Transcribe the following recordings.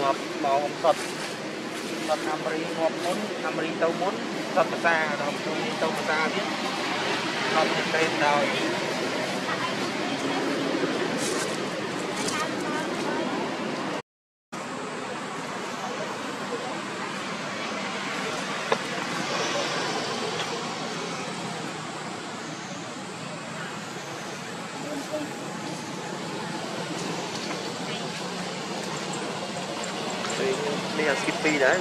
Ngọt màu thật thật Amri ngọt món Amri tàu món thật xa đồng đi tàu xa biết thật tên đời Mia Skippy đấy.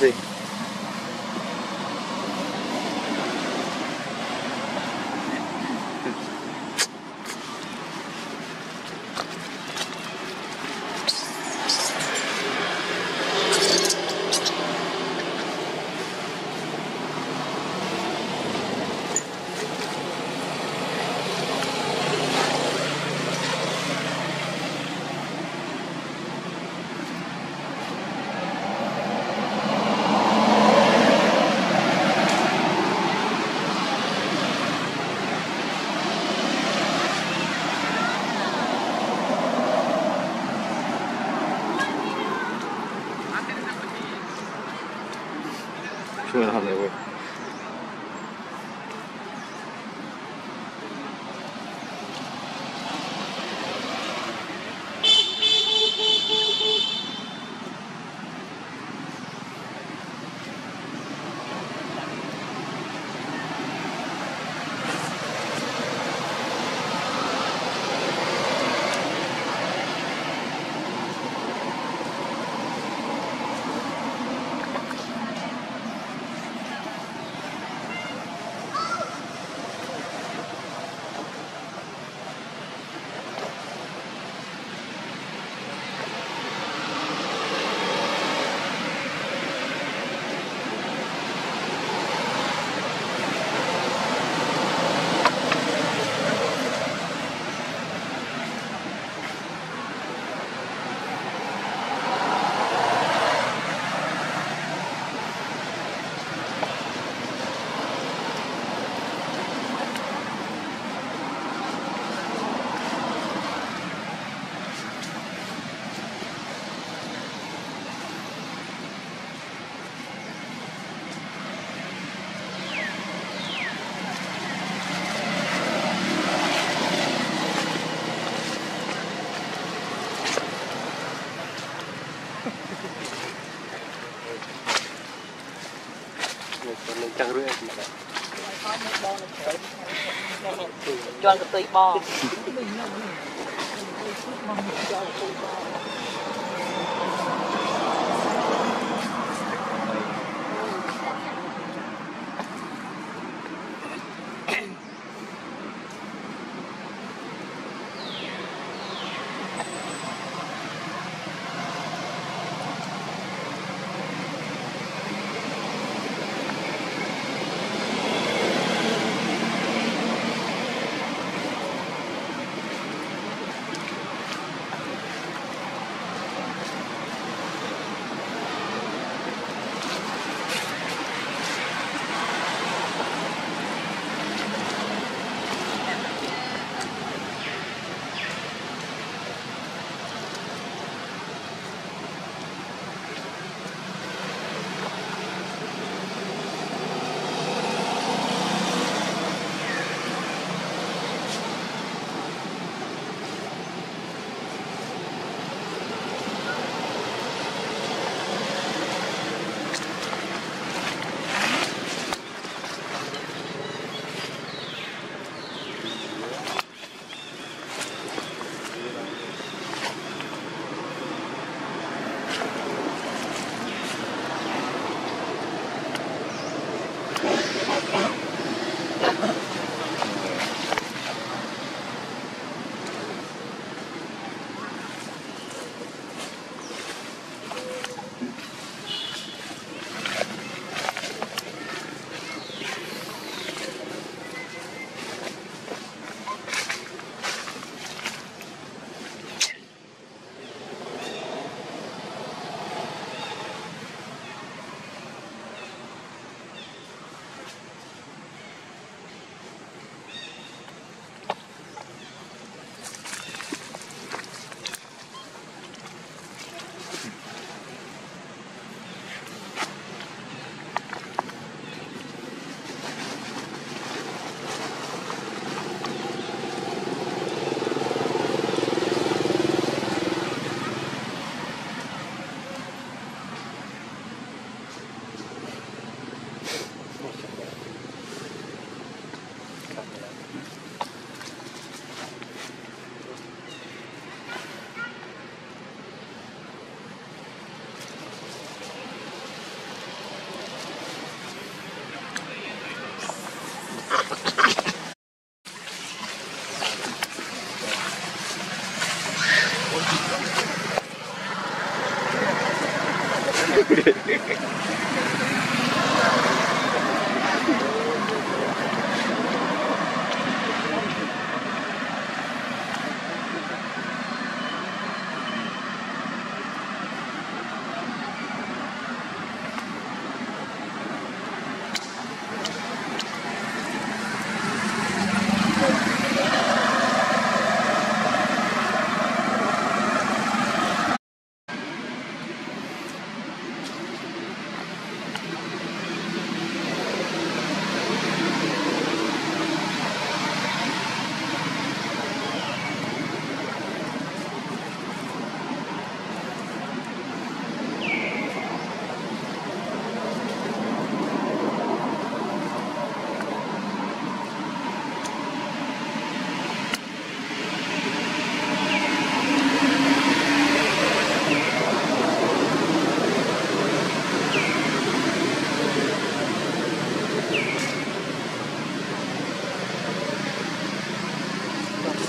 Gì? Well, how they work. Hãy subscribe cho kênh Ghiền Mì Gõ để không bỏ lỡ những video hấp dẫn Jual ke Taiwan.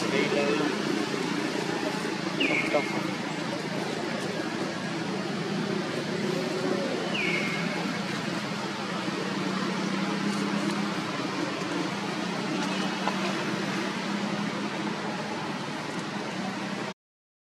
Thank you.